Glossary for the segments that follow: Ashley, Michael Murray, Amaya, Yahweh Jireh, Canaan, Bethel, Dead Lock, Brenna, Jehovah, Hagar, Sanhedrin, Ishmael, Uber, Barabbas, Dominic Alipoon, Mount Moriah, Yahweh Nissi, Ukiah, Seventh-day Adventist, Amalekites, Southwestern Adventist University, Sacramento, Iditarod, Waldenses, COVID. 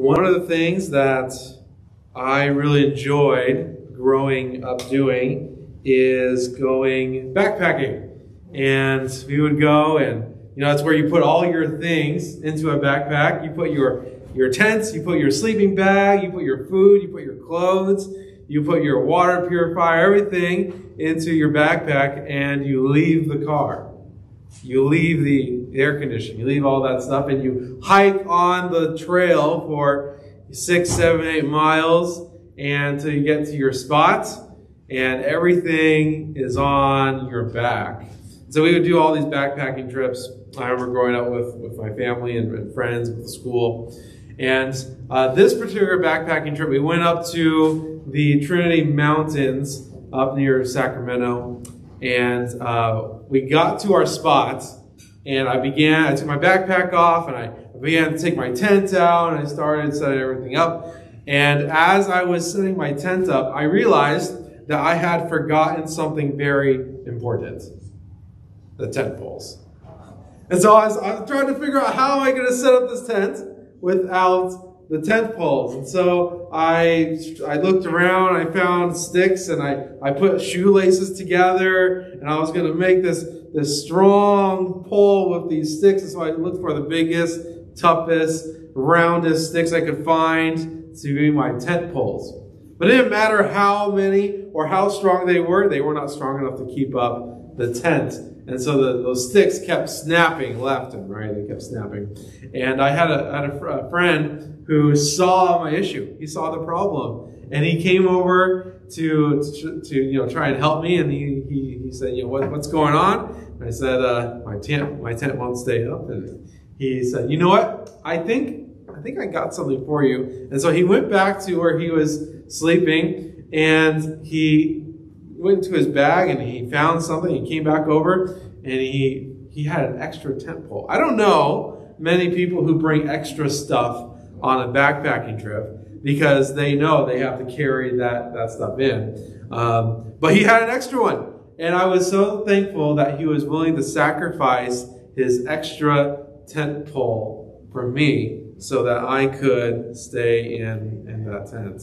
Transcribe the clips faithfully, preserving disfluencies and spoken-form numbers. One of the things that I really enjoyed growing up doing is going backpacking. And we would go, and you know, that's where you put all your things into a backpack. You put your your tents, you put your sleeping bag, you put your food, you put your clothes, you put your water purifier, everything into your backpack, and you leave the car. You leave the air conditioning, you leave all that stuff, and you hike on the trail for six, seven, eight miles until you get to your spot, and everything is on your back. So we would do all these backpacking trips. I remember growing up with, with my family and, and friends with the school. And uh, this particular backpacking trip, we went up to the Trinity Mountains up near Sacramento. And uh, we got to our spot, and I began, I took my backpack off, and I began to take my tent out, and I started setting everything up. And as I was setting my tent up, I realized that I had forgotten something very important: the tent poles. And so I was, I was trying to figure out, how am I going to set up this tent without the tent poles? And so I, I looked around, I found sticks, and I, I put shoelaces together, and I was going to make this, this strong pole with these sticks. And so I looked for the biggest, toughest, roundest sticks I could find to be my tent poles. But it didn't matter how many or how strong they were, they were not strong enough to keep up the tent. And so the, those sticks kept snapping left and right. They kept snapping. And I had a, had a, fr a friend who saw my issue. He saw the problem. And he came over to, to, to you know, try and help me. And he, he, he said, you know, what, what's going on? And I said, uh, my, tent, my tent won't stay up. And he said, you know what? I think, I think I got something for you. And so he went back to where he was sleeping. And he went to his bag, and he found something. He came back over, and he he had an extra tent pole. I don't know many people who bring extra stuff on a backpacking trip because they know they have to carry that, that stuff in. Um, but he had an extra one. And I was so thankful that he was willing to sacrifice his extra tent pole for me so that I could stay in, in that tent.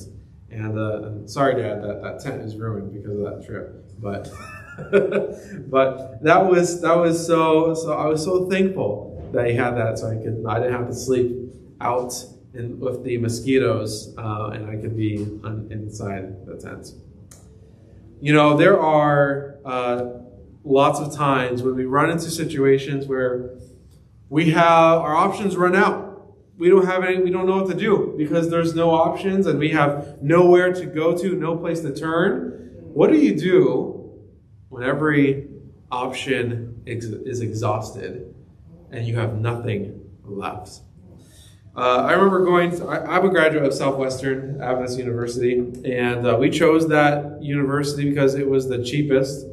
And uh, sorry, Dad, that, that tent is ruined because of that trip. But but that was that was so so I was so thankful that he had that, so I could I didn't have to sleep out in, with the mosquitoes, uh, and I could be on, inside the tent. You know, there are uh, lots of times when we run into situations where we have our options run out. We don't have any, we don't know what to do because there's no options and we have nowhere to go to, no place to turn. What do you do when every option ex is exhausted and you have nothing left? Uh, I remember going, to, I, I'm a graduate of Southwestern Adventist University, and uh, we chose that university because it was the cheapest,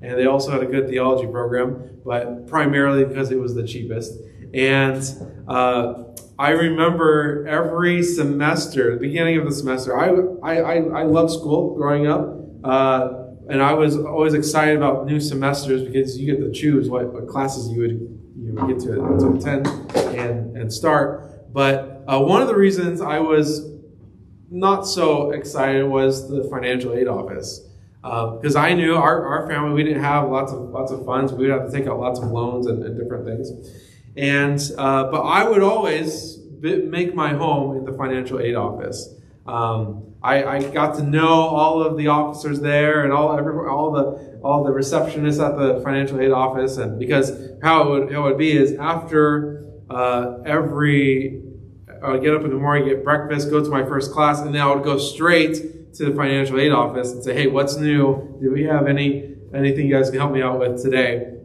and they also had a good theology program, but primarily because it was the cheapest. And uh, I remember every semester, the beginning of the semester, I, I, I loved school growing up, uh, and I was always excited about new semesters because you get to choose what, what classes you would, you would get to, to attend and, and start. But uh, one of the reasons I was not so excited was the financial aid office. Because uh, I knew our, our family, we didn't have lots of, lots of funds. We would have to take out lots of loans and, and different things. And, uh, but I would always make my home at the financial aid office. Um, I, I got to know all of the officers there and all, every, all the, all the receptionists at the financial aid office. And because how it would, it would be is after, uh, every, I would get up in the morning, get breakfast, go to my first class, and then I would go straight to the financial aid office and say, hey, what's new? Do we have any, anything you guys can help me out with today?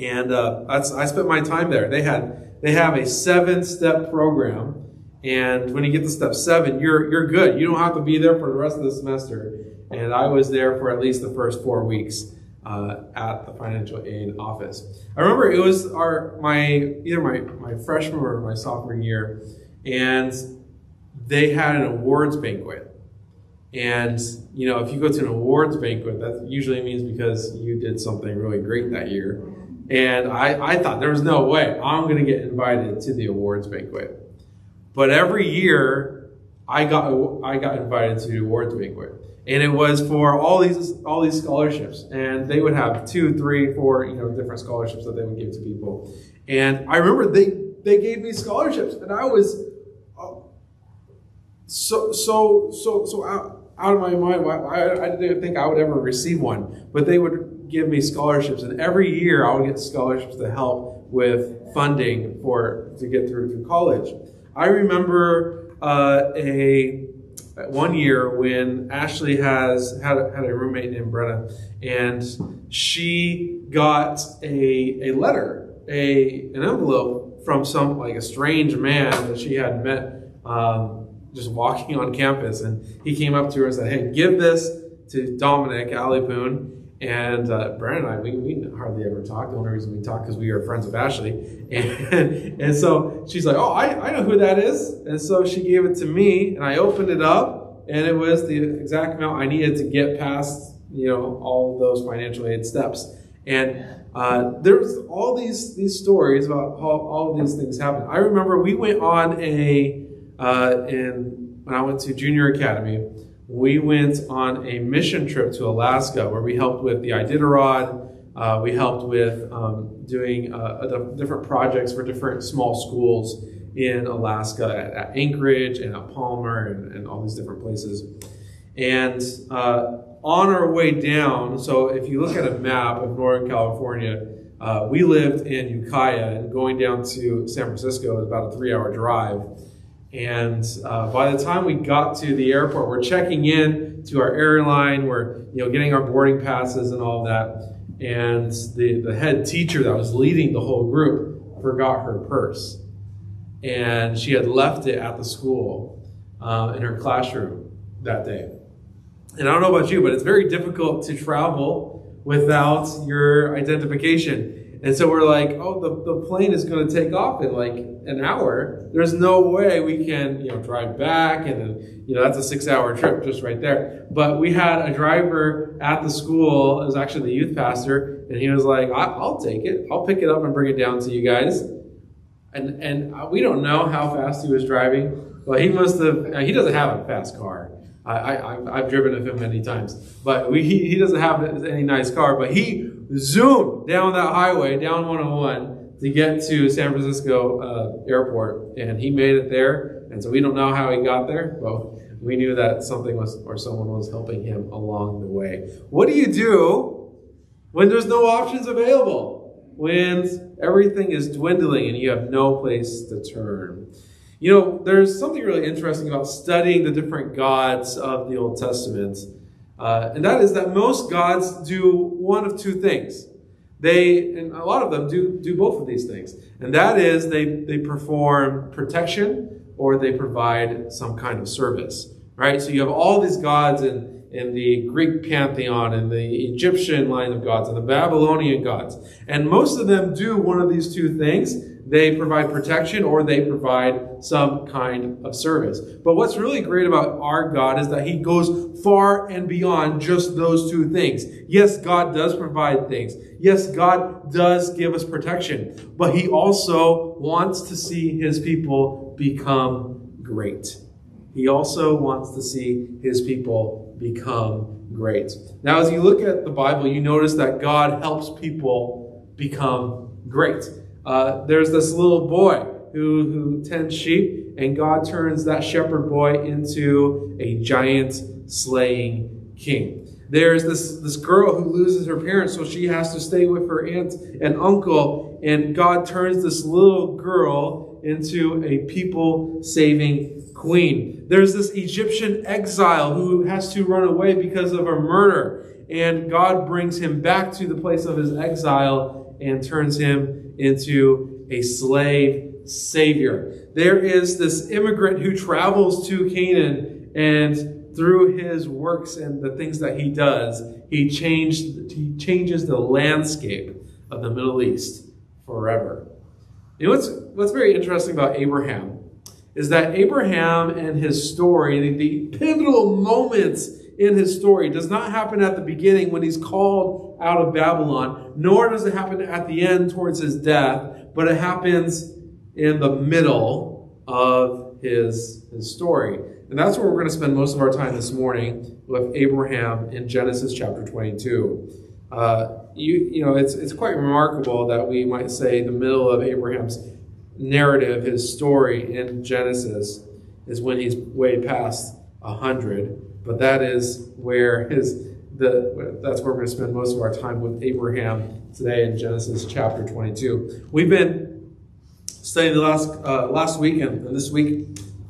And uh, I, I spent my time there. They had they have a seven-step program, and when you get to step seven, you're you're good. You don't have to be there for the rest of the semester. And I was there for at least the first four weeks uh, at the financial aid office. I remember it was our my either my my freshman or my sophomore year, and they had an awards banquet. And, you know, if you go to an awards banquet, that usually means because you did something really great that year. And I, I thought there was no way I'm going to get invited to the awards banquet. But every year I got I got invited to the awards banquet, and it was for all these all these scholarships, and they would have two, three, four, you know, different scholarships that they would give to people. And I remember they they gave me scholarships, and I was so so so so out, out of my mind. I, I didn't think I would ever receive one, but they would give me scholarships, and every year I would get scholarships to help with funding for to get through through college. I remember uh, a one year when Ashley has had a, had a roommate named Brenna, and she got a a letter, a an envelope from some like a strange man that she had met. Um, just walking on campus, and he came up to her and said, "Hey, give this to Dominic Alipoon." And uh, Brenna and I, we, we hardly ever talked. The only reason we talked because we were friends of Ashley. And, and so she's like, "Oh, I, I know who that is." And so she gave it to me, and I opened it up, and it was the exact amount I needed to get past, you know, all of those financial aid steps. And uh, there was all these, these stories about how all of these things happened. I remember we went on a Uh, and when I went to Junior Academy, we went on a mission trip to Alaska where we helped with the Iditarod. Uh, we helped with um, doing uh, different projects for different small schools in Alaska at, at Anchorage and at Palmer and, and all these different places. And uh, on our way down, so if you look at a map of Northern California, uh, we lived in Ukiah, and going down to San Francisco is about a three-hour drive. And uh, by the time we got to the airport, we're checking in to our airline, we're you know getting our boarding passes and all that. And the, the head teacher that was leading the whole group forgot her purse. And she had left it at the school uh, in her classroom that day. And I don't know about you, but it's very difficult to travel without your identification. And so we're like, oh, the, the plane is going to take off in like an hour. There's no way we can, you know, drive back. And then, you know, that's a six hour trip just right there. But we had a driver at the school. It was actually the youth pastor. And he was like, I, I'll take it. I'll pick it up and bring it down to you guys. And, and we don't know how fast he was driving, but he must have, he doesn't have a fast car. I, I, I've driven with him many times, but we, he, he doesn't have any nice car, but he zoomed down that highway, down one oh one, to get to San Francisco uh, airport, and he made it there. And so we don't know how he got there, but we knew that something was, or someone was helping him along the way. What do you do when there's no options available? When everything is dwindling and you have no place to turn? You know, there's something really interesting about studying the different gods of the Old Testament, uh, and that is that most gods do one of two things. They, and a lot of them do, do both of these things, and that is they, they perform protection or they provide some kind of service, right? So you have all these gods in, in the Greek pantheon and the Egyptian line of gods and the Babylonian gods, and most of them do one of these two things. They provide protection or they provide some kind of service. But what's really great about our God is that he goes far and beyond just those two things. Yes, God does provide things. Yes, God does give us protection. But he also wants to see his people become great. He also wants to see his people become great. Now, as you look at the Bible, you notice that God helps people become great. Uh, there's this little boy who, who tends sheep, and God turns that shepherd boy into a giant slaying king. There's this, this girl who loses her parents, so she has to stay with her aunt and uncle, and God turns this little girl into a people-saving queen. There's this Egyptian exile who has to run away because of a murder, and God brings him back to the place of his exile and turns him into a slave savior. There is this immigrant who travels to Canaan, and through his works and the things that he does, he changed, he changes the landscape of the Middle East forever. You know, what's, what's very interesting about Abraham is that Abraham and his story, the, the pivotal moments in his story, does not happen at the beginning when he's called out of Babylon, nor does it happen at the end towards his death, but it happens in the middle of his, his story. And that's where we're going to spend most of our time this morning, with Abraham in Genesis chapter twenty-two. Uh, you, you know, it's, it's quite remarkable that we might say the middle of Abraham's narrative, his story in Genesis, is when he's way past one hundred. But that is where his... The, that's where we're going to spend most of our time with Abraham today in Genesis chapter twenty-two. We've been studying the last, uh, last weekend and this week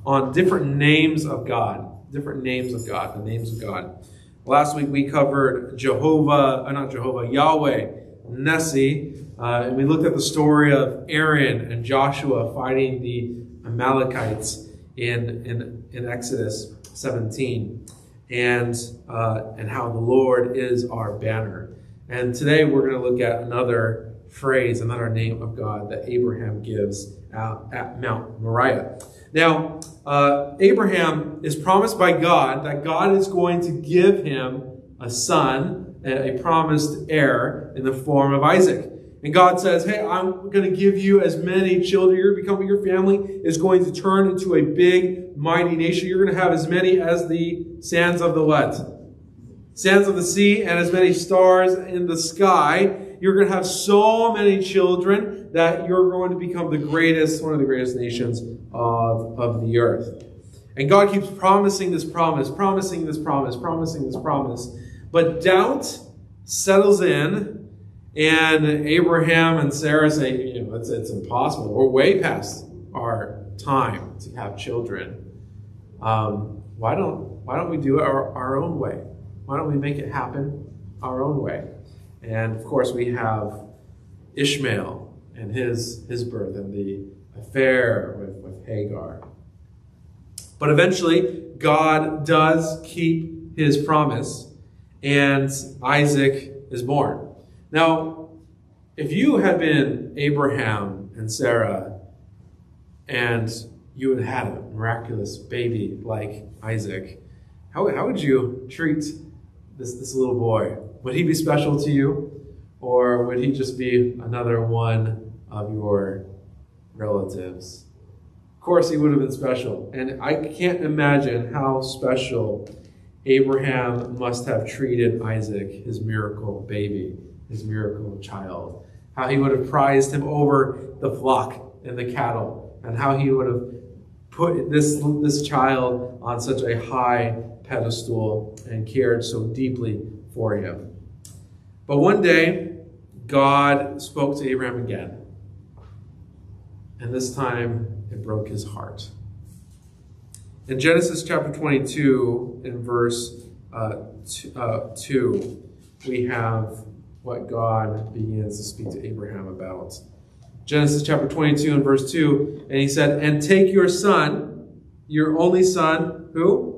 on different names of God, different names of God, the names of God. Last week we covered Jehovah, uh, not Jehovah, Yahweh Nissi, uh, and we looked at the story of Aaron and Joshua fighting the Amalekites in, in, in Exodus seventeen. And uh, and how the Lord is our banner. And today we're going to look at another phrase, another name of God that Abraham gives out at Mount Moriah. Now, uh, Abraham is promised by God that God is going to give him a son, a promised heir in the form of Isaac. And God says, hey, I'm going to give you as many children. You're becoming, your family is going to turn into a big, mighty nation. You're going to have as many as the sands of the what? Sands of the sea, and as many stars in the sky. You're going to have so many children that you're going to become the greatest, one of the greatest nations of, of the earth. And God keeps promising this promise, promising this promise, promising this promise. But doubt settles in. And Abraham and Sarah say, you know, it's, it's impossible. We're way past our time to have children. Um, why don't why don't we do it our, our own way? Why don't we make it happen our own way? And of course, we have Ishmael and his his birth and the affair with, with Hagar. But eventually, God does keep his promise, and Isaac is born. Now, if you had been Abraham and Sarah and you had had a miraculous baby like Isaac, how, how would you treat this, this little boy? Would he be special to you? Or would he just be another one of your relatives? Of course, he would have been special. And I can't imagine how special Abraham must have treated Isaac, his miracle baby, his miracle child, how he would have prized him over the flock and the cattle, and how he would have put this, this child on such a high pedestal and cared so deeply for him. But one day, God spoke to Abraham again, and this time it broke his heart. In Genesis chapter twenty-two, in verse uh, two, uh, two, we have what God begins to speak to Abraham about. Genesis chapter twenty-two and verse two, and he said, and take your son, your only son, who?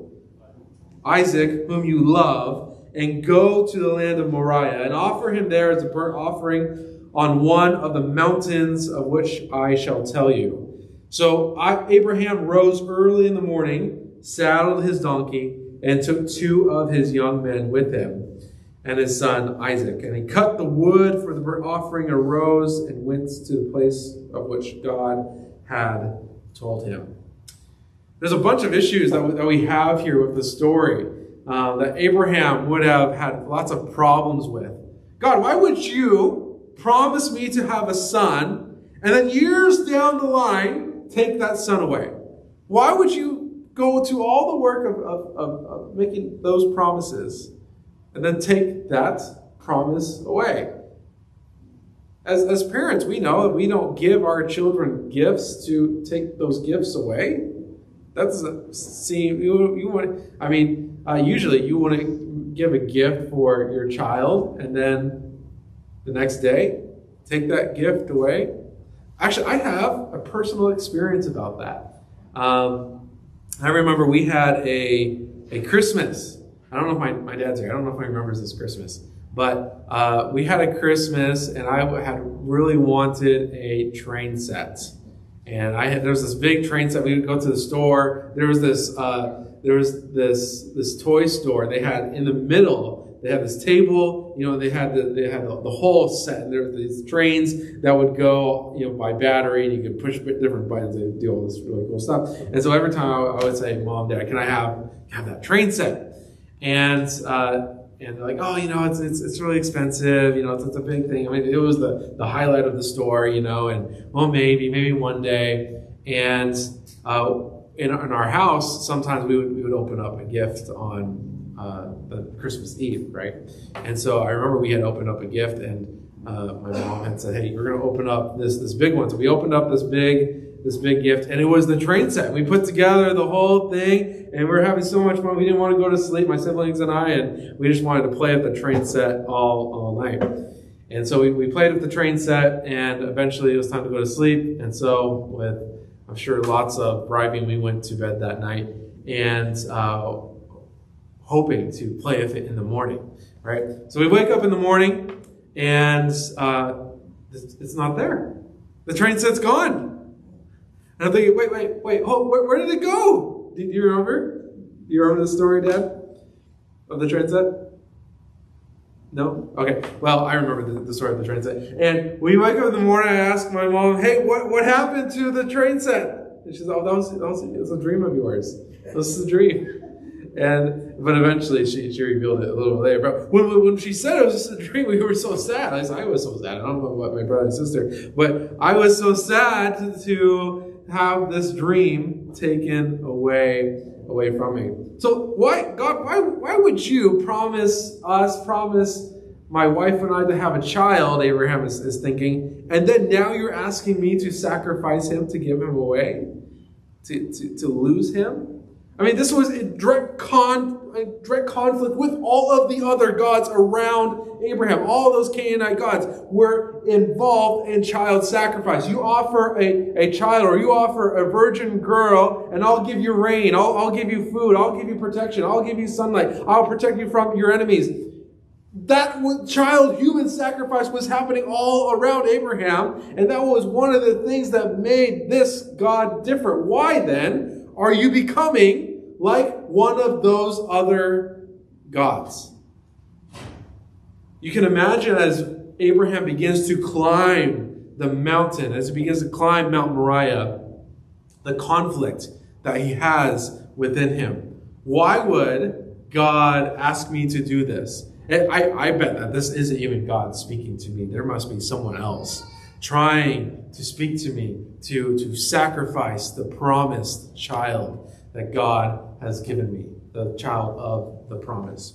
Isaac, whom you love, and go to the land of Moriah, and offer him there as a burnt offering on one of the mountains of which I shall tell you. So I, Abraham rose early in the morning, saddled his donkey, and took two of his young men with him, and his son Isaac. And he cut the wood for the burnt offering, arose, and went to the place of which God had told him. There's a bunch of issues that we, that we have here with the story uh, that Abraham would have had lots of problems with. God, why would you promise me to have a son and then years down the line take that son away? Why would you go to all the work of, of, of, of making those promises and then take that promise away? As, as parents, we know that we don't give our children gifts to take those gifts away. That's a, see, you, you want. I mean, uh, usually you want to give a gift for your child, and then the next day take that gift away. Actually, I have a personal experience about that. Um, I remember we had a a Christmas. I don't know if my, my dad's here. I don't know if he remembers this Christmas. But uh, we had a Christmas, and I had really wanted a train set. And I had, there was this big train set. We would go to the store. There was this uh, there was this this toy store. They had in the middle, they had this table. you know, they had the they had the, the whole set, and there were these trains that would go, you know, by battery, and you could push different buttons and do all this really cool stuff. And so every time I would say, "Mom, Dad, can I have have that train set?" And uh, and they're like, "Oh, you know, it's it's, it's really expensive. You know, it's, it's a big thing. I mean, it was the the highlight of the store, you know. And well, maybe maybe one day." And uh, in, in our house, sometimes we would we would open up a gift on. Uh, the Christmas Eve, right? And so I remember we had opened up a gift, and uh, my mom had said, "Hey, we're going to open up this this big one." So we opened up this big this big gift, and it was the train set. We put together the whole thing, and we were having so much fun. We didn't want to go to sleep, my siblings and I, and we just wanted to play with the train set all all night. And so we, we played with the train set, and eventually it was time to go to sleep. And so with, I'm sure, lots of bribing, we went to bed that night, and uh, hoping to play with it in the morning, right? So we wake up in the morning, and uh, it's not there. The train set's gone. And I'm thinking, wait, wait, wait, oh, where, where did it go? Do you remember? Do you remember the story, Dad, of the train set? No? Okay, well, I remember the, the story of the train set. And we wake up in the morning, I ask my mom, "Hey, what, what happened to the train set?" And she's like, "Oh, that was, that was, it was a dream of yours. This is a dream." And but eventually she, she revealed it a little later. But when, when she said it was just a dream, we were so sad. I was, I was so sad. I don't know about my brother and sister, but I was so sad to have this dream taken away away from me. So why, God, why why would you promise us, promise my wife and I to have a child, Abraham is, is thinking, and then now you're asking me to sacrifice him, to give him away, to, to, to lose him? I mean, this was a direct, con, a direct conflict with all of the other gods around Abraham. All those Canaanite gods were involved in child sacrifice. You offer a, a child, or you offer a virgin girl, and I'll give you rain, I'll, I'll give you food, I'll give you protection, I'll give you sunlight, I'll protect you from your enemies. That child human sacrifice was happening all around Abraham, and that was one of the things that made this God different. Why then are you becoming like one of those other gods? You can imagine as Abraham begins to climb the mountain, as he begins to climb Mount Moriah, the conflict that he has within him. Why would God ask me to do this? And I, I bet that this isn't even God speaking to me. There must be someone else trying to speak to me, to, to sacrifice the promised child that God has given me, the child of the promise.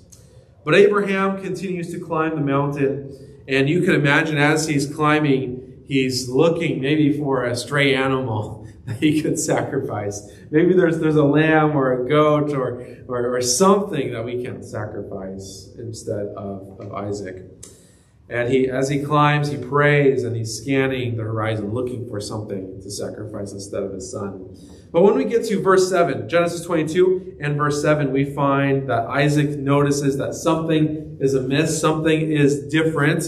But Abraham continues to climb the mountain, and you can imagine as he's climbing, he's looking maybe for a stray animal that he could sacrifice. Maybe there's, there's a lamb or a goat or, or, or something that we can sacrifice instead of, of Isaac. And he, as he climbs, he prays, and he's scanning the horizon, looking for something to sacrifice instead of his son. But when we get to verse seven, Genesis twenty-two and verse seven, we find that Isaac notices that something is amiss, something is different.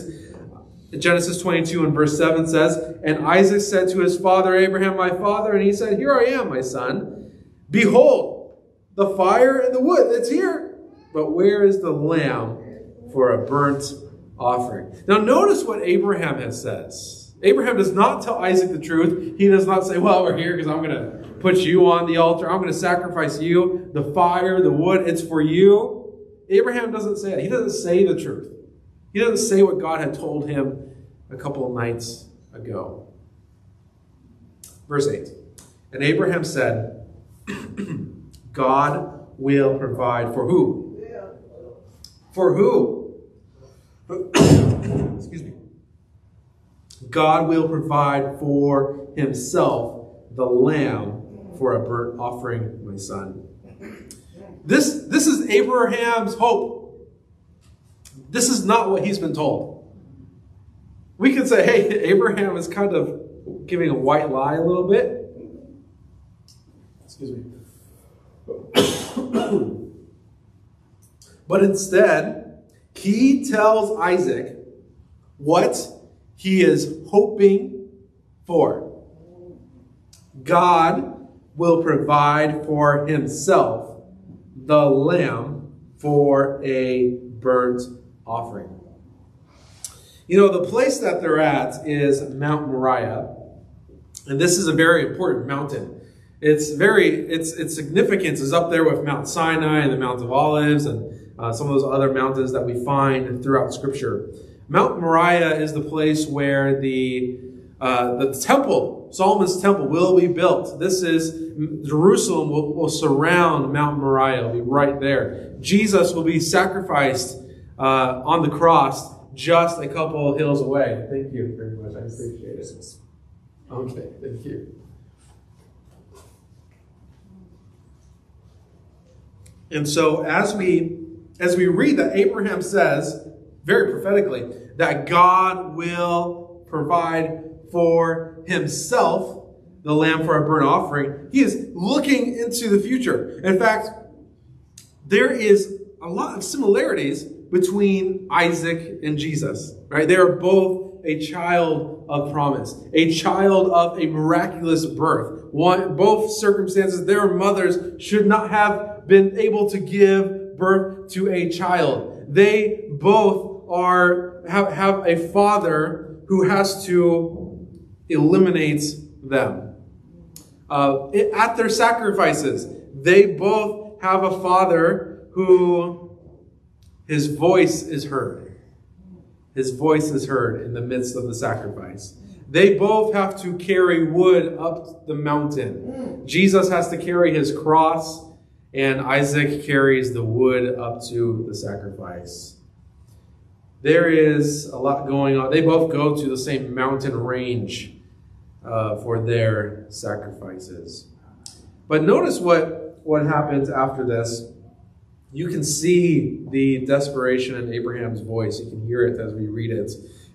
Genesis twenty-two and verse seven says, "And Isaac said to his father Abraham, 'My father,' and he said, 'Here I am, my son. Behold, the fire and the wood, it's here, but where is the lamb for a burnt offering?'" offering. Now notice what Abraham has says. Abraham does not tell Isaac the truth. He does not say, "Well, we're here because I'm going to put you on the altar. I'm going to sacrifice you. The fire, the wood, it's for you." Abraham doesn't say that. He doesn't say the truth. He doesn't say what God had told him a couple of nights ago. Verse eight. "And Abraham said, 'God will provide for who?'" For who? Excuse me. "God will provide for himself the lamb for a burnt offering, my son." This, this is Abraham's hope. This is not what he's been told. We could say, hey, Abraham is kind of giving a white lie a little bit. Excuse me. But instead, he tells Isaac what he is hoping for. God will provide for himself the lamb for a burnt offering. You know, the place that they're at is Mount Moriah, and this is a very important mountain. It's very, its its significance is up there with Mount Sinai and the Mount of Olives and uh, some of those other mountains that we find throughout Scripture. Mount Moriah is the place where the uh, the temple, Solomon's temple, will be built. This is Jerusalem will, will surround Mount Moriah. It'll be right there. Jesus will be sacrificed uh, on the cross just a couple of hills away. Thank you very much. I appreciate it. Okay, thank you. And so as we as we read that Abraham says, very prophetically, that God will provide for himself the lamb for a burnt offering, he is looking into the future. In fact, there is a lot of similarities between Isaac and Jesus, right? They are both a child of promise, a child of a miraculous birth. One, both circumstances, their mothers should not have been able to give birth to a child. They both Are have, have a father who has to eliminate them. Uh, it, at their sacrifices, they both have a father who his voice is heard. His voice is heard in the midst of the sacrifice. They both have to carry wood up the mountain. Jesus has to carry his cross, and Isaac carries the wood up to the sacrifice. There is a lot going on. They both go to the same mountain range uh, for their sacrifices. But notice what, what happens after this. You can see the desperation in Abraham's voice. You can hear it as we read it,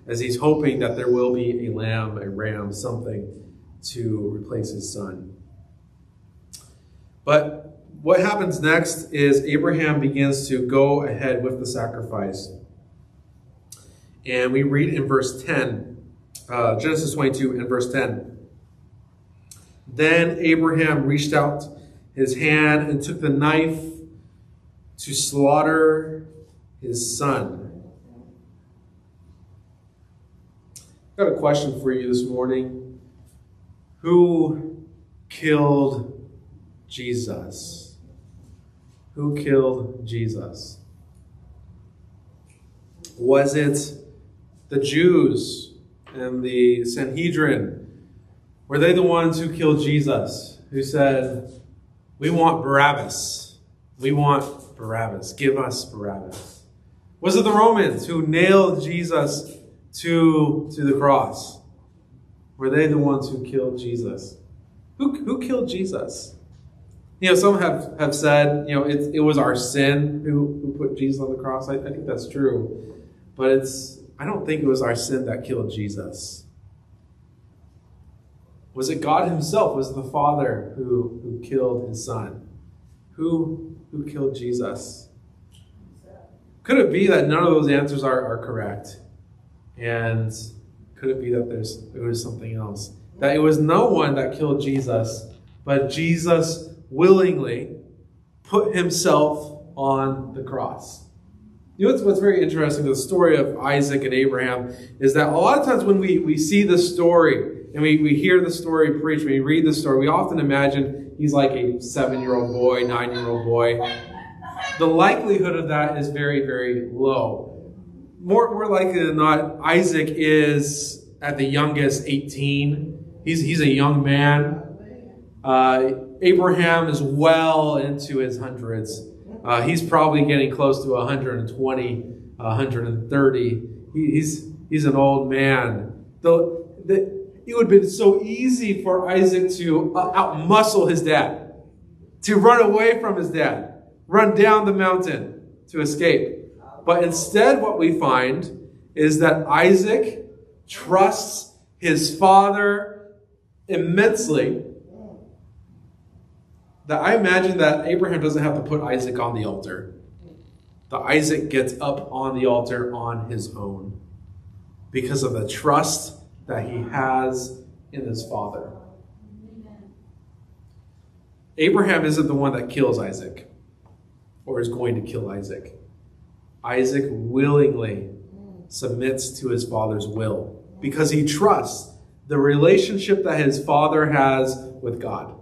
as he's hoping that there will be a lamb, a ram, something to replace his son. But what happens next is Abraham begins to go ahead with the sacrifice. And we read in verse ten, uh, Genesis twenty-two and verse ten. Then Abraham reached out his hand and took the knife to slaughter his son. I've got a question for you this morning. Who killed Jesus? Who killed Jesus? Was it the Jews and the Sanhedrin? Were they the ones who killed Jesus, who said, we want Barabbas. We want Barabbas. Give us Barabbas. Was it the Romans who nailed Jesus to, to the cross? Were they the ones who killed Jesus? Who, who killed Jesus? You know, some have, have said, you know, it, it was our sin who, who put Jesus on the cross. I, I think that's true. But it's, I don't think it was our sin that killed Jesus. Was it God himself? Was it the Father who, who killed his son? Who, who killed Jesus? Could it be that none of those answers are, are correct? And could it be that there's, there was something else? That it was no one that killed Jesus, but Jesus willingly put himself on the cross. You know what's, what's very interesting, the story of Isaac and Abraham, is that a lot of times when we, we see the story and we, we hear the story preached, when we read the story, we often imagine he's like a seven-year-old boy, nine-year-old boy. The likelihood of that is very, very low. More, more likely than not, Isaac is at the youngest eighteen. He's, he's a young man. Uh, Abraham is well into his hundreds. Uh, he's probably getting close to one hundred twenty, one hundred thirty. He, he's, he's an old man. The, the, it would have been so easy for Isaac to uh, outmuscle his dad, to run away from his dad, run down the mountain to escape. But instead what we find is that Isaac trusts his father immensely. That I imagine that Abraham doesn't have to put Isaac on the altar. That Isaac gets up on the altar on his own because of the trust that he has in his father. Abraham isn't the one that kills Isaac or is going to kill Isaac. Isaac willingly submits to his father's will because he trusts the relationship that his father has with God.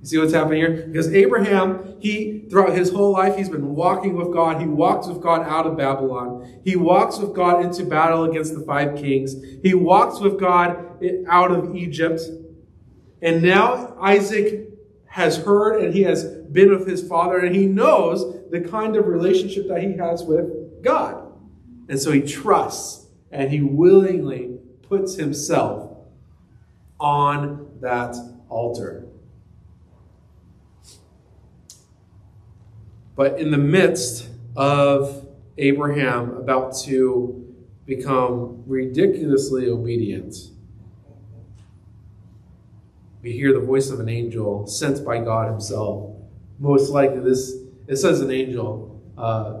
You see what's happening here? Because Abraham, he, throughout his whole life, he's been walking with God. He walks with God out of Babylon. He walks with God into battle against the five kings. He walks with God out of Egypt. And now Isaac has heard and he has been with his father, and he knows the kind of relationship that he has with God. And so he trusts and he willingly puts himself on that altar. But in the midst of Abraham about to become ridiculously obedient, we hear the voice of an angel sent by God himself. Most likely this, it says an angel, uh,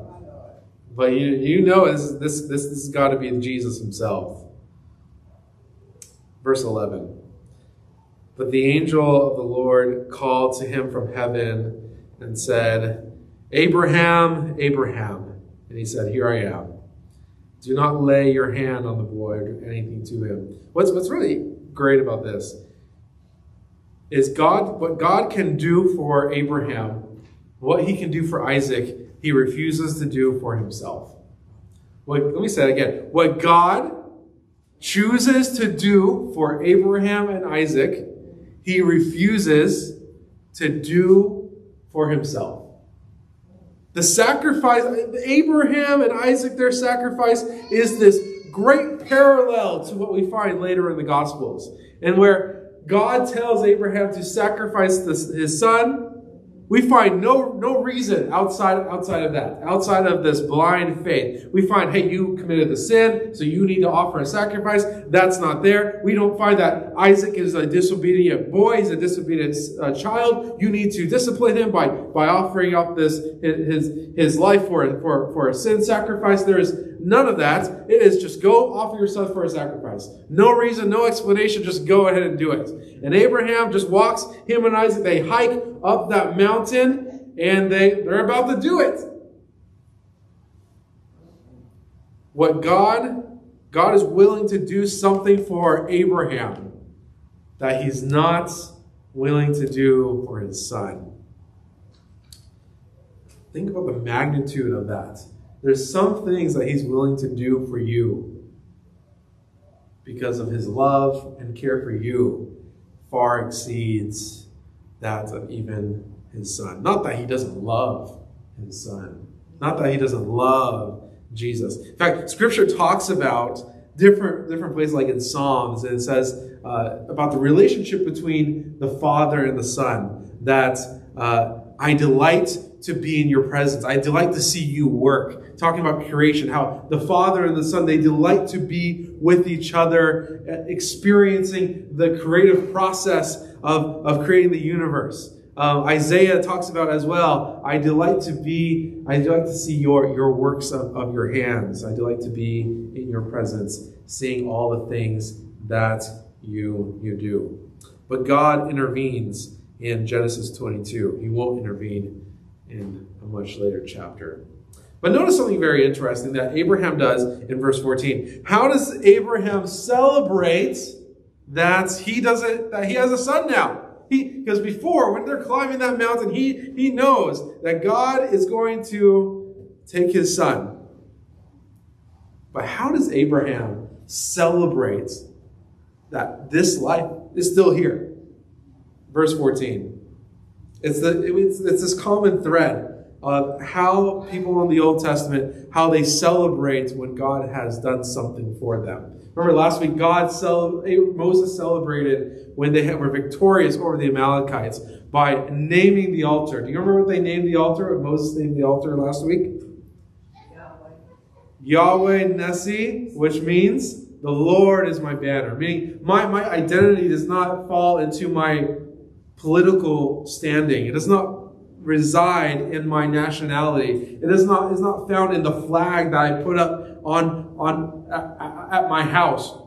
but you, you know this, this, this, this has got to be Jesus himself. Verse eleven, but the angel of the Lord called to him from heaven and said, Abraham, Abraham. And he said, here I am. Do not lay your hand on the boy or anything to him. What's, what's really great about this is God, what God can do for Abraham, what he can do for Isaac, he refuses to do for himself. What, let me say that again. What God chooses to do for Abraham and Isaac, he refuses to do for himself. The sacrifice, Abraham and Isaac, their sacrifice is this great parallel to what we find later in the Gospels. And where God tells Abraham to sacrifice this, his son, we find no, no reason outside, outside of that, outside of this blind faith. We find, hey, you committed the sin, so you need to offer a sacrifice. That's not there. We don't find that Isaac is a disobedient boy. He's a disobedient uh, child. You need to discipline him by, by offering up this, his, his life for, for, for a sin sacrifice. There is none of that. It is just go offer yourself for a sacrifice. No reason, no explanation, just go ahead and do it. And Abraham just walks, him and Isaac, they hike up that mountain and they, they're about to do it. What God, God is willing to do something for Abraham that he's not willing to do for his son. Think about the magnitude of that. There's some things that he's willing to do for you because of his love and care for you far exceeds that of even his son. Not that he doesn't love his son. Not that he doesn't love Jesus. In fact, scripture talks about different, different places, like in Psalms, and it says uh, about the relationship between the father and the son, that uh, I delight to be in your presence. I delight to see you work. Talking about creation, how the Father and the Son, they delight to be with each other, experiencing the creative process of, of creating the universe. Um, Isaiah talks about as well, I delight to be, I delight to see your, your works of, of your hands. I delight to be in your presence, seeing all the things that you, you do. But God intervenes in Genesis twenty-two. He won't intervene in a much later chapter. But notice something very interesting that Abraham does in verse fourteen. How does Abraham celebrate that he doesn't, that he has a son now? He, because before, when they're climbing that mountain, he, he knows that God is going to take his son. But how does Abraham celebrate that this life is still here? Verse fourteen. It's, the, it's, it's this common thread of how people in the Old Testament, how they celebrate when God has done something for them. Remember last week, God cel- Moses celebrated when they were victorious over the Amalekites by naming the altar. Do you remember what they named the altar? What Moses named the altar last week? Yahweh. Yahweh Nissi, which means the Lord is my banner. Meaning my, my identity does not fall into my political standing. It does not reside in my nationality. It is not, is not found in the flag that I put up on, on, at, at my house.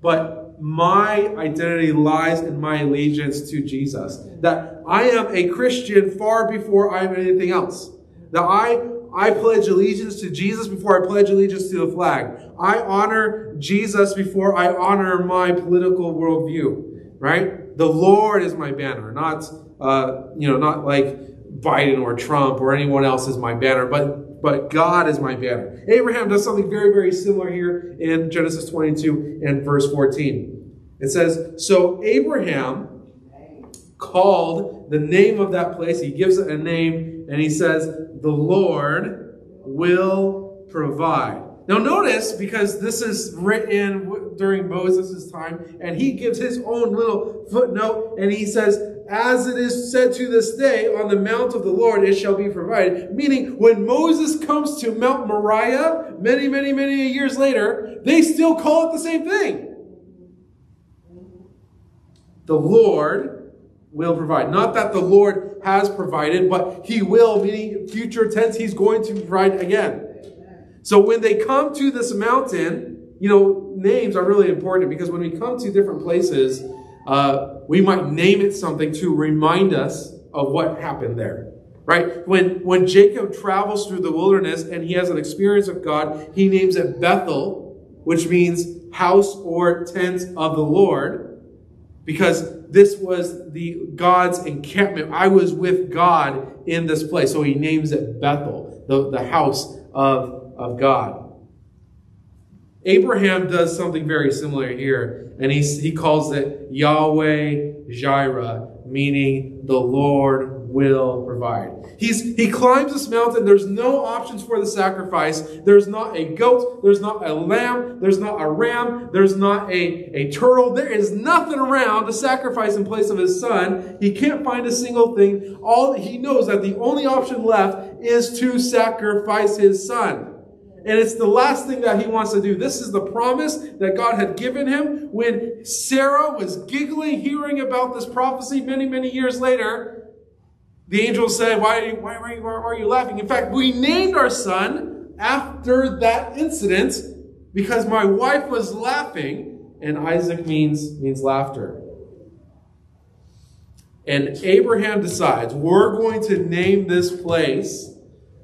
But my identity lies in my allegiance to Jesus. That I am a Christian far before I am anything else. That I, I pledge allegiance to Jesus before I pledge allegiance to the flag. I honor Jesus before I honor my political worldview, right? The Lord is my banner, not, uh, you know, not like Biden or Trump or anyone else is my banner, but, but God is my banner. Abraham does something very, very similar here in Genesis twenty-two and verse fourteen. It says, so Abraham called the name of that place. He gives it a name and he says, the Lord will provide. Now notice, because this is written during Moses' time, and he gives his own little footnote, and he says, as it is said to this day, on the mount of the Lord it shall be provided. Meaning, when Moses comes to Mount Moriah, many, many, many years later, they still call it the same thing. The Lord will provide. Not that the Lord has provided, but he will, meaning future tense, he's going to provide again. So when they come to this mountain, you know, names are really important, because when we come to different places, uh, we might name it something to remind us of what happened there, right? When, when Jacob travels through the wilderness and he has an experience with God, he names it Bethel, which means house or tent of the Lord, because this was the God's encampment. I was with God in this place. So he names it Bethel, the, the house of of God. Abraham does something very similar here, and he, he calls it Yahweh Jireh, meaning the Lord will provide. He's, he climbs this mountain. There's no options for the sacrifice. There's not a goat. There's not a lamb. There's not a ram. There's not a, a turtle. There is nothing around to sacrifice in place of his son. He can't find a single thing. All he knows that the only option left is to sacrifice his son. And it's the last thing that he wants to do. This is the promise that God had given him when Sarah was giggling, hearing about this prophecy many, many years later. The angel said, why, why, why, why are you laughing? In fact, we named our son after that incident because my wife was laughing. And Isaac means, means laughter. And Abraham decides, we're going to name this place,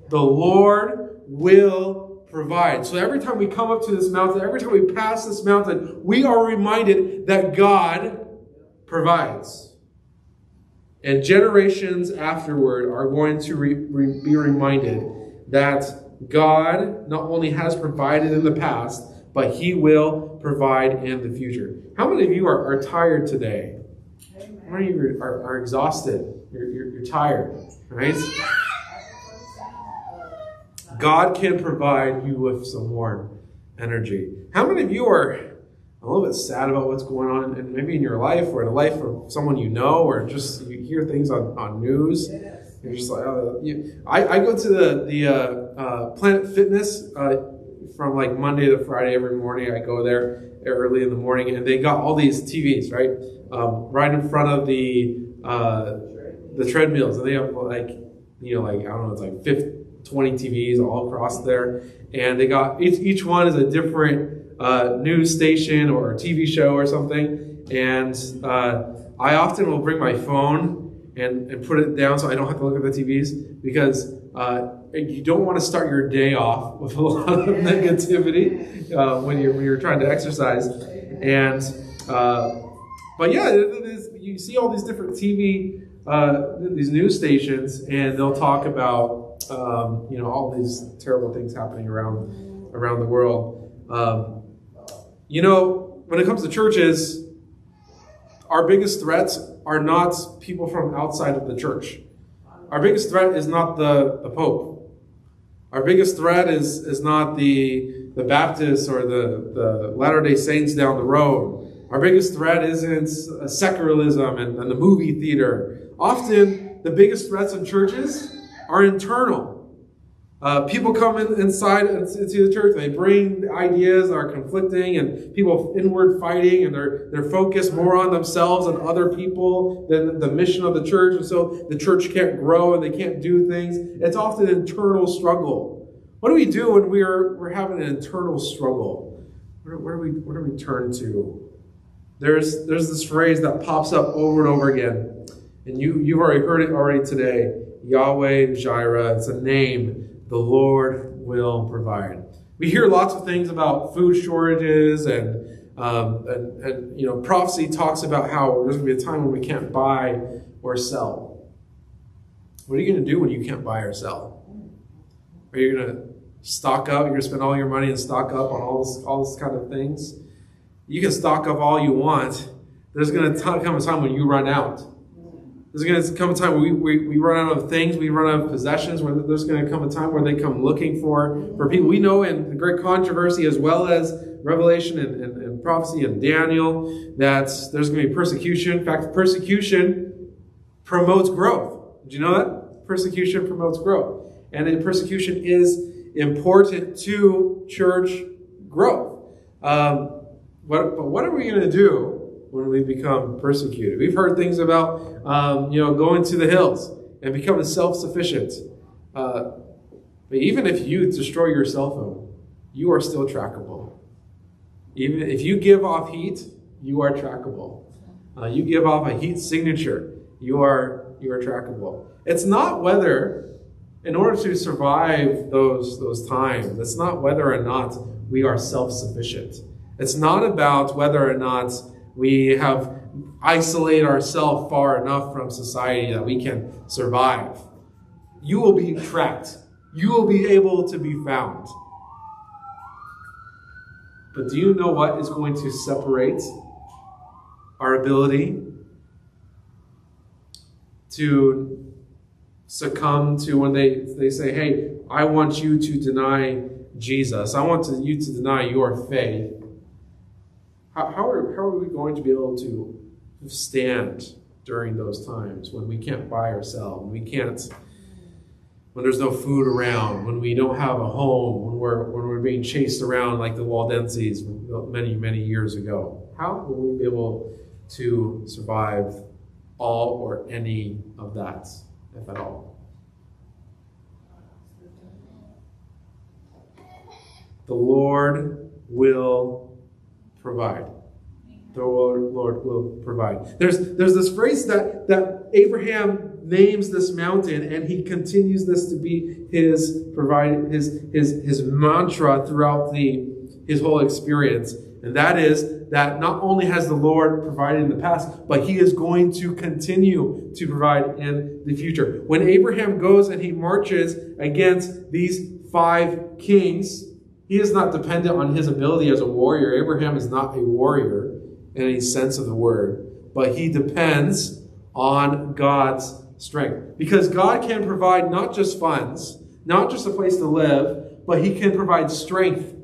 the Lord will provide. So every time we come up to this mountain, every time we pass this mountain, we are reminded that God provides. And generations afterward are going to re re be reminded that God not only has provided in the past, but he will provide in the future. How many of you are, are tired today? How many of you are, are exhausted? You're, you're, you're tired, right? God can provide you with some warm energy. How many of you are a little bit sad about what's going on, and maybe in your life or in the life of someone you know, or just you hear things on, on news? You're just like, oh, you, I, I go to the, the uh, uh, Planet Fitness uh, from like Monday to Friday every morning. I go there early in the morning, and they got all these T Vs, right? Um, right in front of the, uh, the treadmills. And they have like, you know, like, I don't know, it's like fifty, twenty T Vs all across there, and they got each, each one is a different uh, news station or a T V show or something. And uh, I often will bring my phone and, and put it down so I don't have to look at the T Vs, because uh, you don't want to start your day off with a lot of negativity uh, when you're when you're trying to exercise. And uh, but yeah, it is, you see all these different T V uh, these news stations, and they'll talk about. Um, you know, all these terrible things happening around around the world. Um, you know, when it comes to churches, our biggest threats are not people from outside of the church. Our biggest threat is not the, the Pope. Our biggest threat is is not the the Baptists or the, the Latter-day Saints down the road. Our biggest threat isn't secularism and, and the movie theater. Often, the biggest threats in churches are internal. Uh, people come in, inside into the church, they bring ideas that are conflicting, and people inward fighting, and they're, they're focused more on themselves and other people than the mission of the church, and so the church can't grow and they can't do things. It's often an internal struggle. What do we do when we're, we're having an internal struggle? Where, where, do we, where do we turn to? There's, there's this phrase that pops up over and over again, and you, you've already heard it already today. Yahweh Jireh, it's a name, the Lord will provide. We hear lots of things about food shortages, and, um, and, and you know, prophecy talks about how there's going to be a time when we can't buy or sell. What are you going to do when you can't buy or sell? Are you going to stock up? You're going to spend all your money and stock up on all this, all this kind of things? You can stock up all you want. There's going to come a time when you run out. There's going to come a time where we, we, we run out of things, we run out of possessions, where there's going to come a time where they come looking for, for people. We know in the great controversy, as well as Revelation and, and, and prophecy and Daniel, that there's going to be persecution. In fact, persecution promotes growth. Did you know that? Persecution promotes growth. And then persecution is important to church growth. Um, what, but what are we going to do when we become persecuted? We've heard things about, um, you know, going to the hills and becoming self-sufficient. Uh, but even if you destroy your cell phone, you are still trackable. Even if you give off heat, you are trackable. Uh, you give off a heat signature, you are you are trackable. It's not whether, in order to survive those those times, it's not whether or not we are self-sufficient. It's not about whether or not we have isolated ourselves far enough from society that we can survive. You will be tracked. You will be able to be found. But do you know what is going to separate our ability to succumb to when they, they say, hey, I want you to deny Jesus. I want you to deny your faith. How, how, are, how are we going to be able to stand during those times when we can't buy or sell, when we can't, when there's no food around, when we don't have a home, when we're, when we're being chased around like the Waldenses many, many years ago? How will we be able to survive all or any of that, if at all? The Lord will provide. The Lord, Lord will provide. There's, there's this phrase that, that Abraham names this mountain, and he continues this to be his provide, his, his, his mantra throughout the, his whole experience. And that is that not only has the Lord provided in the past, but he is going to continue to provide in the future. When Abraham goes and he marches against these five kings, he is not dependent on his ability as a warrior. Abraham is not a warrior in any sense of the word, but he depends on God's strength. Because God can provide not just funds, not just a place to live, but he can provide strength.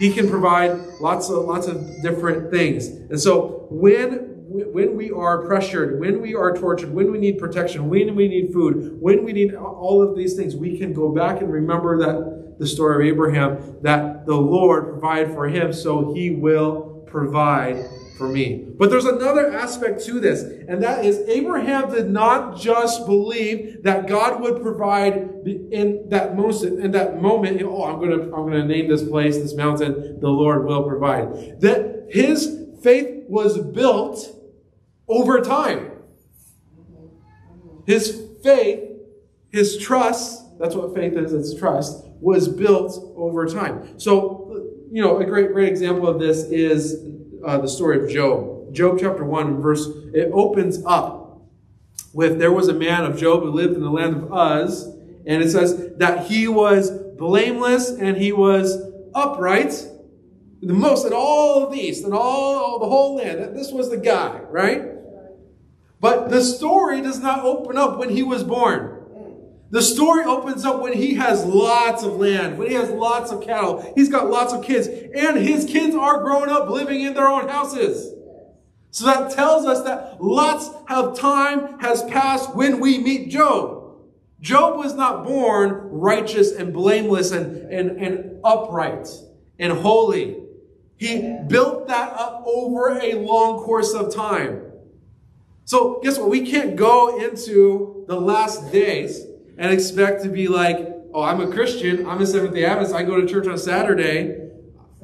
He can provide lots of, lots of different things. And so when When we are pressured, when we are tortured, when we need protection, when we need food, when we need all of these things, we can go back and remember that the story of Abraham, that the Lord provided for him, so he will provide for me. But there's another aspect to this, and that is Abraham did not just believe that God would provide in that moment. In that moment, oh, I'm gonna, I'm gonna name this place, this mountain, the Lord will provide. That his faith was built over time. His faith, his trust, that's what faith is, it's trust, was built over time. So, you know, a great, great example of this is uh, the story of Job. Job chapter one, verse, it opens up with, there was a man of Job who lived in the land of Uz, and it says that he was blameless and he was upright, the most in all of the east, in all, all the whole land. This was the guy, right? But the story does not open up when he was born. The story opens up when he has lots of land, when he has lots of cattle. He's got lots of kids, and his kids are grown up living in their own houses. So that tells us that lots of time has passed when we meet Job. Job was not born righteous and blameless and, and, and upright and holy. He built that up over a long course of time. So guess what? We can't go into the last days and expect to be like, oh, I'm a Christian. I'm a Seventh-day Adventist. I go to church on Saturday.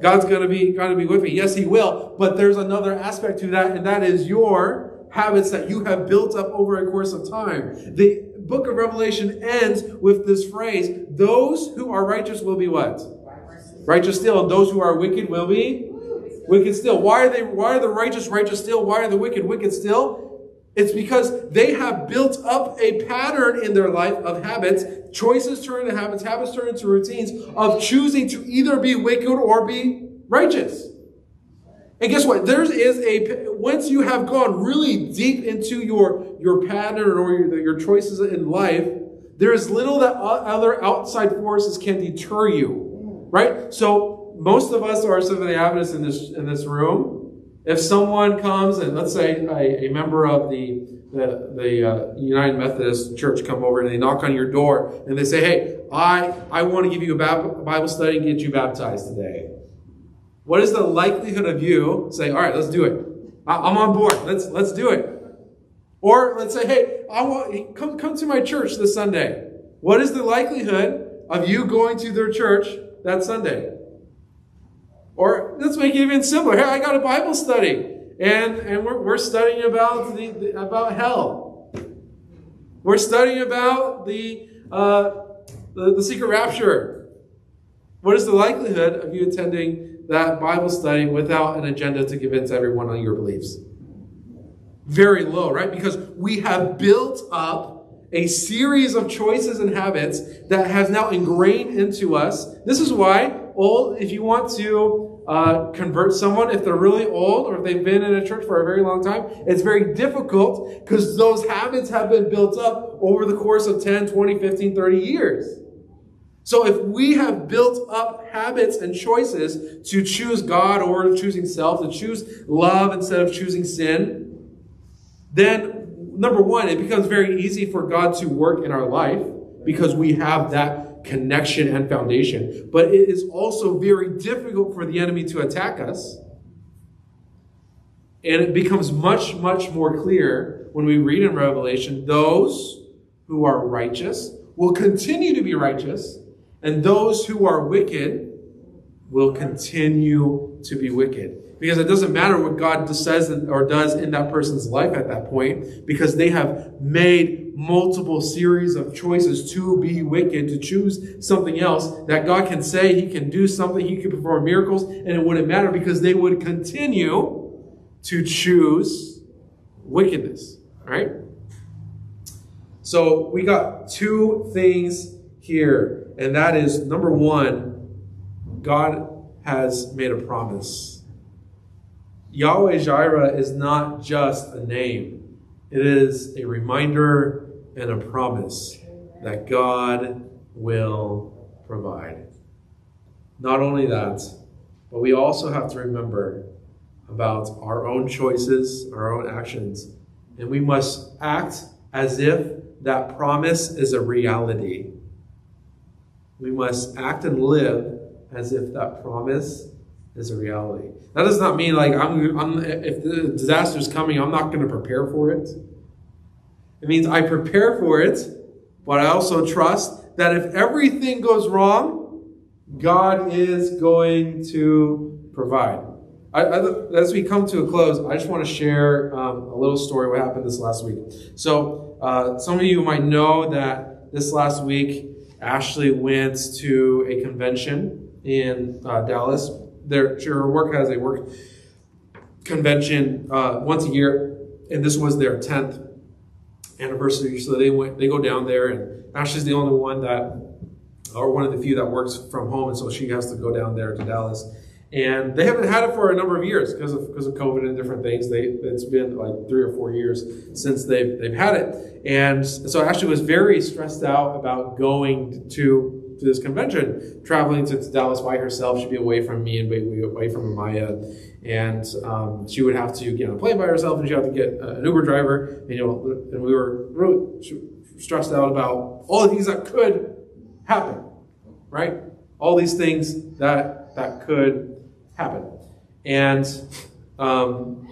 God's going to be, going to be with me. Yes, he will. But there's another aspect to that, and that is your habits that you have built up over a course of time. The book of Revelation ends with this phrase, those who are righteous will be what? Righteous still. And those who are wicked will be wicked still. Why are they? Why are the righteous righteous still? Why are the wicked wicked still? It's because they have built up a pattern in their life of habits. Choices turn into habits, habits turn into routines of choosing to either be wicked or be righteous. And guess what? There is a, once you have gone really deep into your, your pattern or your, your choices in life, there is little that other outside forces can deter you, right? So most of us are Seventh-day Adventists in this, in this room. If someone comes and let's say a, a member of the the, the uh, United Methodist Church come over and they knock on your door and they say, hey, I, I want to give you a Bible study and get you baptized today. What is the likelihood of you saying, all right, let's do it. I, I'm on board. Let's, let's do it. Or let's say, hey, I want come, come to my church this Sunday. What is the likelihood of you going to their church that Sunday? Or let's make it even simpler. Hey, I got a Bible study, and, and we're, we're studying about, the, the, about hell. We're studying about the, uh, the, the secret rapture. What is the likelihood of you attending that Bible study without an agenda to convince everyone on your beliefs? Very low, right? Because we have built up a series of choices and habits that has now ingrained into us. This is why old, if you want to uh, convert someone, if they're really old or if they've been in a church for a very long time, it's very difficult because those habits have been built up over the course of ten, twenty, fifteen, thirty years. So if we have built up habits and choices to choose God or choosing self, to choose love instead of choosing sin, then number one, it becomes very easy for God to work in our life because we have that connection and foundation. But it is also very difficult for the enemy to attack us. And it becomes much, much more clear when we read in Revelation, those who are righteous will continue to be righteous, and those who are wicked will continue to be wicked. Because it doesn't matter what God says or does in that person's life at that point, because they have made multiple series of choices to be wicked, to choose something else that God can say, he can do something, he can perform miracles, and it wouldn't matter because they would continue to choose wickedness, right? So we got two things here, and that is, number one, God has made a promise. Yahweh Jireh is not just a name. It is a reminder and a promise that God will provide. Not only that, but we also have to remember about our own choices, our own actions, and we must act as if that promise is a reality. We must act and live as if that promise is a reality. That does not mean like I'm, I'm if the disaster is coming, I'm not going to prepare for it. It means I prepare for it, but I also trust that if everything goes wrong, God is going to provide. I, I, as we come to a close, I just want to share um, a little story what happened this last week. So uh, some of you might know that this last week, Ashley went to a convention in uh, Dallas. Their, her work has a work convention uh, once a year, and this was their tenth anniversary. So they went, they go down there, and Ashley's the only one that, or one of the few that works from home, and so she has to go down there to Dallas. And they haven't had it for a number of years because of because of COVID and different things. They it's been like three or four years since they've they've had it, and so Ashley was very stressed out about going to. To this convention, traveling to Dallas by herself. She'd be away from me and be away from Amaya, and um, she would have to get on a plane by herself, and she'd have to get an Uber driver, and, you know, and we were really stressed out about all the things that could happen, right? All these things that that could happen. And um,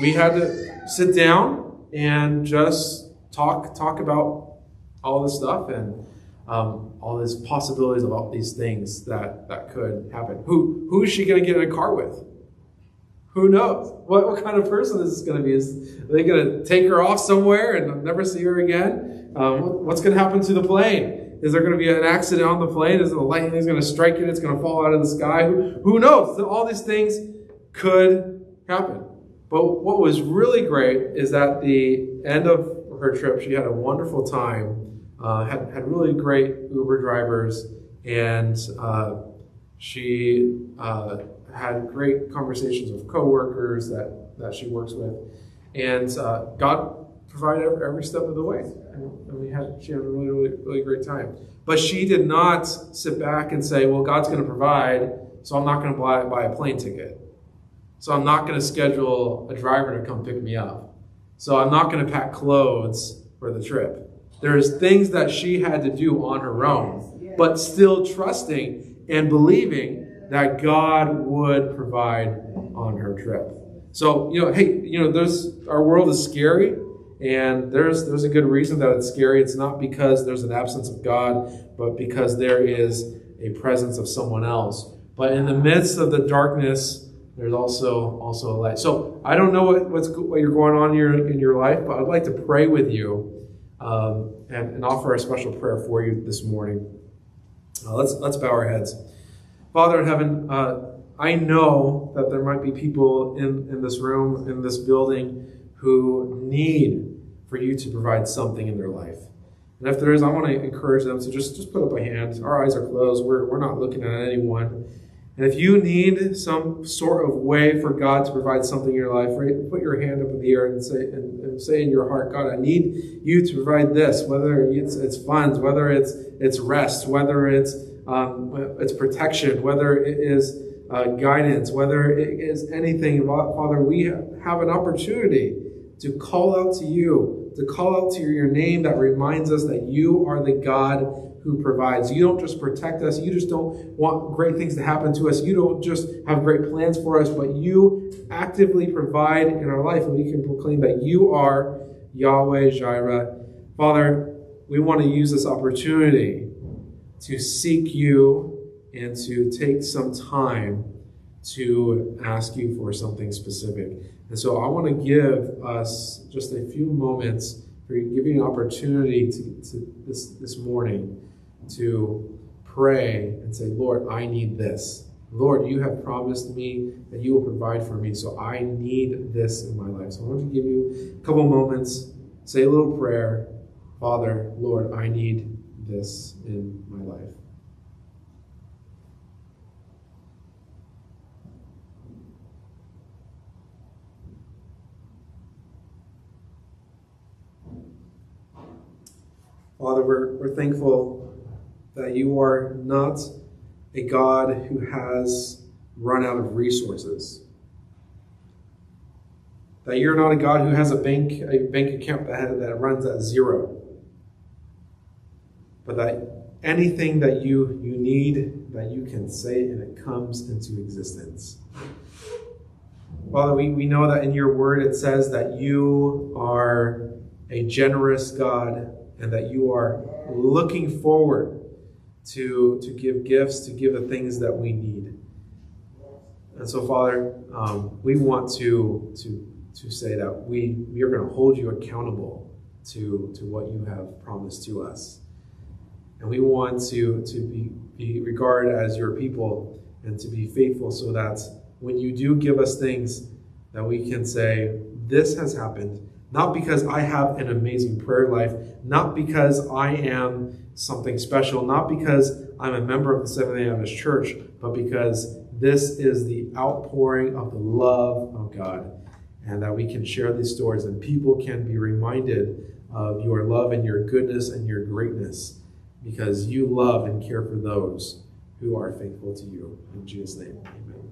we had to sit down and just talk talk about all this stuff and Um, all these possibilities of all these things that, that could happen. Who who is she going to get in a car with? Who knows? What, what kind of person is this going to be? Is, are they going to take her off somewhere and never see her again? Uh, what's going to happen to the plane? Is there going to be an accident on the plane? Is the lightning going to strike it? It's going to fall out of the sky? Who, who knows? All these things could happen. But what was really great is that the end of her trip, she had a wonderful time, uh, had, had really great Uber drivers, and uh, she uh, had great conversations with coworkers that, that she works with. And uh, God provided every step of the way. And we had, she had a really, really, really great time. But she did not sit back and say, well, God's going to provide, so I'm not going to buy, buy a plane ticket. So I'm not going to schedule a driver to come pick me up. So I'm not going to pack clothes for the trip. There's things that she had to do on her own, but still trusting and believing that God would provide on her trip. So, you know, hey, you know, there's, our world is scary, and there's, there's a good reason that it's scary. It's not because there's an absence of God, but because there is a presence of someone else. But in the midst of the darkness, there's also, also a light. So I don't know what, what's, what you're going on in your, in your life, but I'd like to pray with you um, and, and offer a special prayer for you this morning. Uh, let's, let's bow our heads. Father in heaven, uh, I know that there might be people in, in this room, in this building, who need for you to provide something in their life. And if there is, I want to encourage them to just, just put up a hand. Our eyes are closed. We're, we're not looking at anyone. And if you need some sort of way for God to provide something in your life, right, put your hand up in the air and say, and, and say in your heart, God, I need you to provide this, whether it's, it's funds, whether it's, it's rest, whether it's, um, it's protection, whether it is uh, guidance, whether it is anything. Father, we have an opportunity to call out to you, to call out to your name that reminds us that you are the God who provides. You don't just protect us. You just don't want great things to happen to us. You don't just have great plans for us, but you actively provide in our life, and we can proclaim that you are Yahweh Jireh. Father, we want to use this opportunity to seek you and to take some time to ask you for something specific. And so I want to give us just a few moments for you, give you an opportunity to, to this, this morning to pray and say, Lord, I need this. Lord, you have promised me that you will provide for me, so I need this in my life. So I want to give you a couple moments, say a little prayer. Father, Lord, I need this in my life. Father, we're, we're thankful that you are not a God who has run out of resources. That you're not a God who has a bank, a bank account that, that runs at zero. But that anything that you, you need, that you can say, and it comes into existence. Father, we, we know that in your word it says that you are a generous God, and that you are looking forward to, to give gifts, to give the things that we need. And so, Father, um, we want to, to, to say that we, we are going to hold you accountable to, to what you have promised to us. And we want to, to be, be regarded as your people and to be faithful, so that when you do give us things, that we can say, this has happened. Not because I have an amazing prayer life, not because I am something special, not because I'm a member of the Seventh-day Adventist Church, but because this is the outpouring of the love of God, and that we can share these stories and people can be reminded of your love and your goodness and your greatness, because you love and care for those who are faithful to you. In Jesus' name, amen.